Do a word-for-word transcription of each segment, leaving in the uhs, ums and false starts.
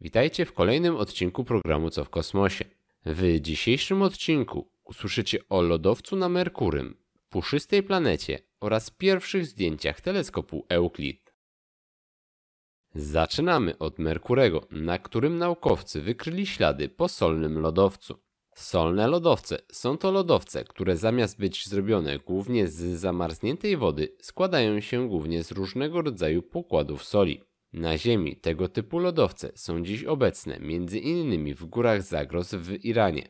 Witajcie w kolejnym odcinku programu Co w Kosmosie. W dzisiejszym odcinku usłyszycie o lodowcu na Merkurym, puszystej planecie oraz pierwszych zdjęciach teleskopu Euclid. Zaczynamy od Merkurego, na którym naukowcy wykryli ślady po solnym lodowcu. Solne lodowce są to lodowce, które zamiast być zrobione głównie z zamarzniętej wody, składają się głównie z różnego rodzaju pokładów soli. Na Ziemi tego typu lodowce są dziś obecne między innymi w górach Zagros w Iranie.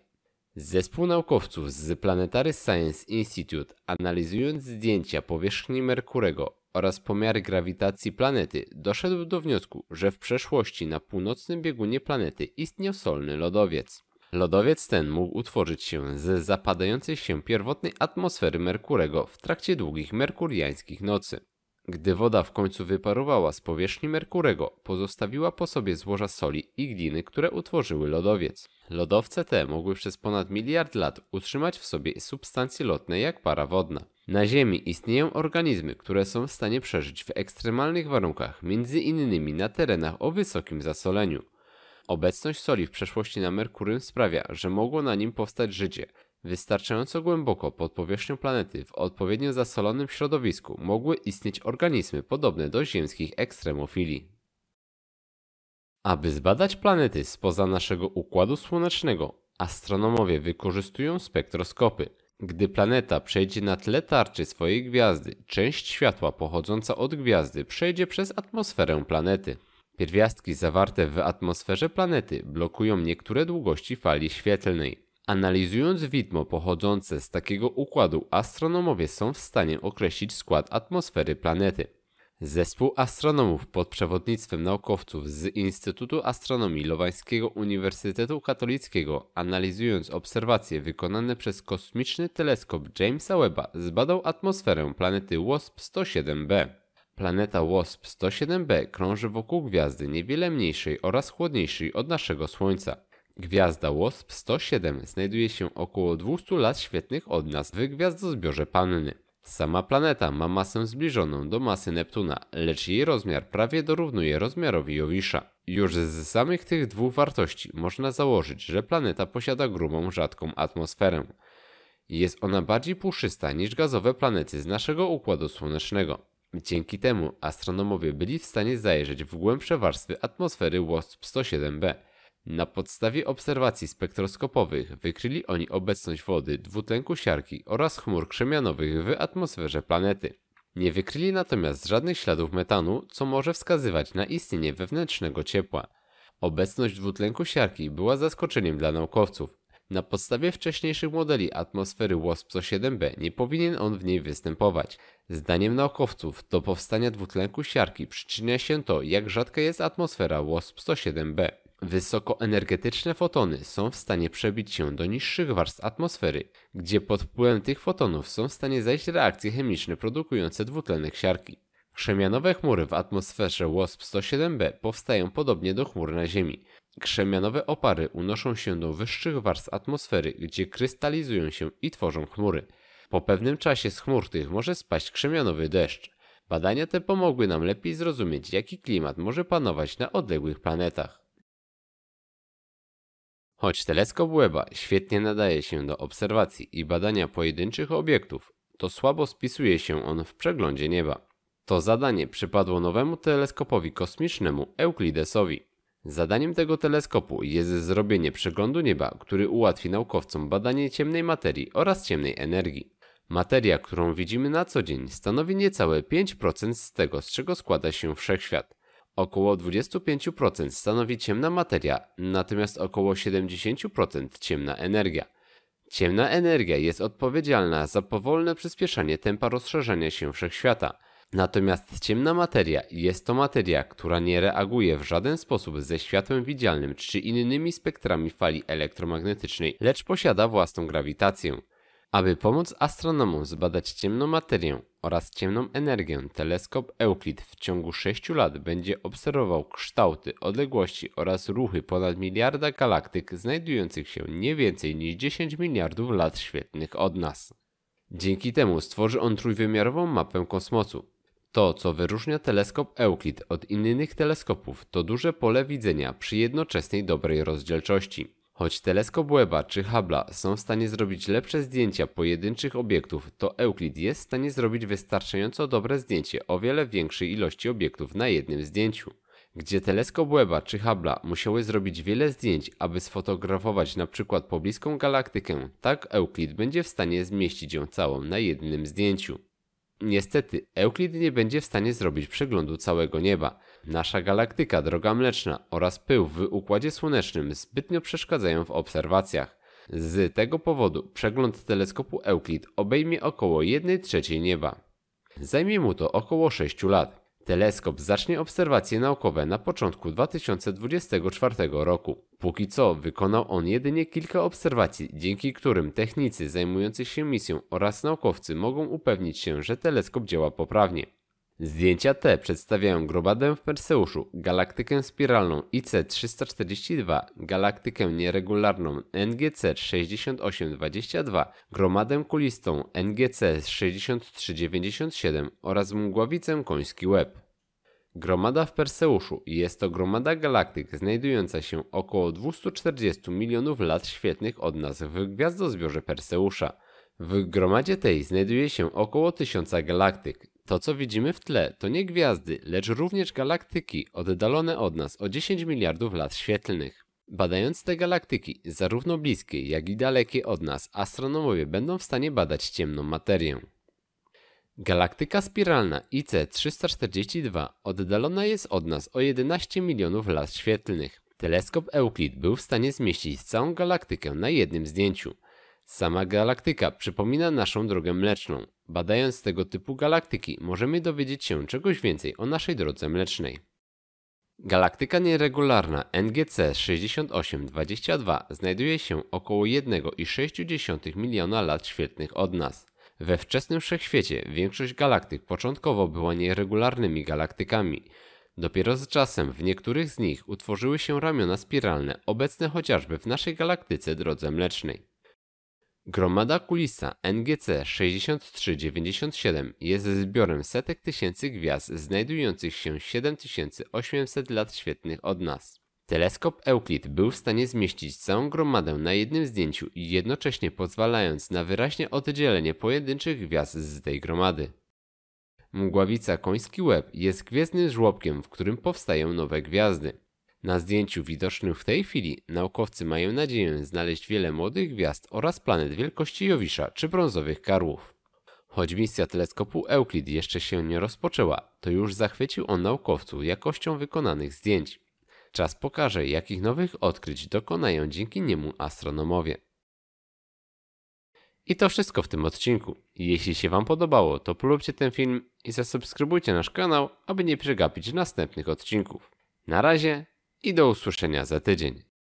Zespół naukowców z Planetary Science Institute, analizując zdjęcia powierzchni Merkurego oraz pomiary grawitacji planety, doszedł do wniosku, że w przeszłości na północnym biegunie planety istniał solny lodowiec. Lodowiec ten mógł utworzyć się z zapadającej się pierwotnej atmosfery Merkurego w trakcie długich merkuriańskich nocy. Gdy woda w końcu wyparowała z powierzchni Merkurego, pozostawiła po sobie złoża soli i gliny, które utworzyły lodowiec. Lodowce te mogły przez ponad miliard lat utrzymać w sobie substancje lotne jak para wodna. Na Ziemi istnieją organizmy, które są w stanie przeżyć w ekstremalnych warunkach, między innymi na terenach o wysokim zasoleniu. Obecność soli w przeszłości na Merkurym sprawia, że mogło na nim powstać życie. Wystarczająco głęboko pod powierzchnią planety w odpowiednio zasolonym środowisku mogły istnieć organizmy podobne do ziemskich ekstremofili. Aby zbadać planety spoza naszego Układu Słonecznego, astronomowie wykorzystują spektroskopy. Gdy planeta przejdzie na tle tarczy swojej gwiazdy, część światła pochodząca od gwiazdy przejdzie przez atmosferę planety. Pierwiastki zawarte w atmosferze planety blokują niektóre długości fali świetlnej. Analizując widmo pochodzące z takiego układu, astronomowie są w stanie określić skład atmosfery planety. Zespół astronomów pod przewodnictwem naukowców z Instytutu Astronomii Lowańskiego Uniwersytetu Katolickiego, analizując obserwacje wykonane przez kosmiczny teleskop Jamesa Webba, zbadał atmosferę planety WASP sto siedem b. Planeta WASP sto siedem b krąży wokół gwiazdy niewiele mniejszej oraz chłodniejszej od naszego Słońca. Gwiazda WASP sto siedem znajduje się około dwieście lat świetlnych od nas w gwiazdozbiorze Panny. Sama planeta ma masę zbliżoną do masy Neptuna, lecz jej rozmiar prawie dorównuje rozmiarowi Jowisza. Już z samych tych dwóch wartości można założyć, że planeta posiada grubą, rzadką atmosferę. Jest ona bardziej puszysta niż gazowe planety z naszego Układu Słonecznego. Dzięki temu astronomowie byli w stanie zajrzeć w głębsze warstwy atmosfery WASP sto siedem b. Na podstawie obserwacji spektroskopowych wykryli oni obecność wody, dwutlenku siarki oraz chmur krzemianowych w atmosferze planety. Nie wykryli natomiast żadnych śladów metanu, co może wskazywać na istnienie wewnętrznego ciepła. Obecność dwutlenku siarki była zaskoczeniem dla naukowców. Na podstawie wcześniejszych modeli atmosfery WASP sto siedem b nie powinien on w niej występować. Zdaniem naukowców do powstania dwutlenku siarki przyczynia się to, jak rzadka jest atmosfera WASP sto siedem b. Wysokoenergetyczne fotony są w stanie przebić się do niższych warstw atmosfery, gdzie pod wpływem tych fotonów są w stanie zajść reakcje chemiczne produkujące dwutlenek siarki. Krzemianowe chmury w atmosferze WASP sto siedem b powstają podobnie do chmur na Ziemi. Krzemianowe opary unoszą się do wyższych warstw atmosfery, gdzie krystalizują się i tworzą chmury. Po pewnym czasie z chmur tych może spaść krzemianowy deszcz. Badania te pomogły nam lepiej zrozumieć, jaki klimat może panować na odległych planetach. Choć teleskop Webba świetnie nadaje się do obserwacji i badania pojedynczych obiektów, to słabo spisuje się on w przeglądzie nieba. To zadanie przypadło nowemu teleskopowi kosmicznemu Euclidesowi. Zadaniem tego teleskopu jest zrobienie przeglądu nieba, który ułatwi naukowcom badanie ciemnej materii oraz ciemnej energii. Materia, którą widzimy na co dzień, stanowi niecałe pięć procent z tego, z czego składa się wszechświat. Około dwadzieścia pięć procent stanowi ciemna materia, natomiast około siedemdziesiąt procent ciemna energia. Ciemna energia jest odpowiedzialna za powolne przyspieszanie tempa rozszerzania się wszechświata. Natomiast ciemna materia jest to materia, która nie reaguje w żaden sposób ze światłem widzialnym czy innymi spektrami fali elektromagnetycznej, lecz posiada własną grawitację. Aby pomóc astronomom zbadać ciemną materię oraz ciemną energię, teleskop Euclid w ciągu sześciu lat będzie obserwował kształty, odległości oraz ruchy ponad miliarda galaktyk znajdujących się nie więcej niż dziesięć miliardów lat świetlnych od nas. Dzięki temu stworzy on trójwymiarową mapę kosmosu. To, co wyróżnia teleskop Euclid od innych teleskopów, to duże pole widzenia przy jednoczesnej dobrej rozdzielczości. Choć teleskop Webba czy Hubble'a są w stanie zrobić lepsze zdjęcia pojedynczych obiektów, to Euclid jest w stanie zrobić wystarczająco dobre zdjęcie o wiele większej ilości obiektów na jednym zdjęciu. Gdzie teleskop Webba czy Hubble'a musiały zrobić wiele zdjęć, aby sfotografować np. pobliską galaktykę, tak Euclid będzie w stanie zmieścić ją całą na jednym zdjęciu. Niestety, Euclid nie będzie w stanie zrobić przeglądu całego nieba. Nasza galaktyka Droga Mleczna oraz pył w Układzie Słonecznym zbytnio przeszkadzają w obserwacjach. Z tego powodu przegląd teleskopu Euclid obejmie około jednej trzeciej nieba. Zajmie mu to około sześciu lat. Teleskop zacznie obserwacje naukowe na początku dwa tysiące dwudziestego czwartego roku. Póki co wykonał on jedynie kilka obserwacji, dzięki którym technicy zajmujący się misją oraz naukowcy mogą upewnić się, że teleskop działa poprawnie. Zdjęcia te przedstawiają gromadę w Perseuszu, galaktykę spiralną I C trzysta czterdzieści dwa, galaktykę nieregularną N G C sześć tysięcy osiemset dwadzieścia dwa, gromadę kulistą N G C sześć tysięcy trzysta dziewięćdziesiąt siedem oraz mgławicę Koński Łeb. Gromada w Perseuszu jest to gromada galaktyk znajdująca się około dwustu czterdziestu milionów lat świetlnych od nas w gwiazdozbiorze Perseusza. W gromadzie tej znajduje się około tysiąca galaktyk. To, co widzimy w tle, to nie gwiazdy, lecz również galaktyki oddalone od nas o dziesięć miliardów lat świetlnych. Badając te galaktyki, zarówno bliskie, jak i dalekie od nas, astronomowie będą w stanie badać ciemną materię. Galaktyka spiralna I C trzysta czterdzieści dwa oddalona jest od nas o jedenaście milionów lat świetlnych. Teleskop Euclid był w stanie zmieścić całą galaktykę na jednym zdjęciu. Sama galaktyka przypomina naszą Drogę Mleczną. Badając tego typu galaktyki, możemy dowiedzieć się czegoś więcej o naszej Drodze Mlecznej. Galaktyka nieregularna N G C sześć tysięcy osiemset dwadzieścia dwa znajduje się około jednej przecinek sześć miliona lat świetlnych od nas. We wczesnym wszechświecie większość galaktyk początkowo była nieregularnymi galaktykami. Dopiero z czasem w niektórych z nich utworzyły się ramiona spiralne, obecne chociażby w naszej galaktyce Drodze Mlecznej. Gromada kulista N G C sześć tysięcy trzysta dziewięćdziesiąt siedem jest zbiorem setek tysięcy gwiazd znajdujących się siedem tysięcy osiemset lat świetlnych od nas. Teleskop Euclid był w stanie zmieścić całą gromadę na jednym zdjęciu, jednocześnie pozwalając na wyraźne oddzielenie pojedynczych gwiazd z tej gromady. Mgławica Koński Łeb jest gwiezdnym żłobkiem, w którym powstają nowe gwiazdy. Na zdjęciu widocznym w tej chwili naukowcy mają nadzieję znaleźć wiele młodych gwiazd oraz planet wielkości Jowisza czy brązowych karłów. Choć misja teleskopu Euclid jeszcze się nie rozpoczęła, to już zachwycił on naukowców jakością wykonanych zdjęć. Czas pokaże, jakich nowych odkryć dokonają dzięki niemu astronomowie. I to wszystko w tym odcinku. Jeśli się Wam podobało, to polubcie ten film i zasubskrybujcie nasz kanał, aby nie przegapić następnych odcinków. Na razie i do usłyszenia za tydzień.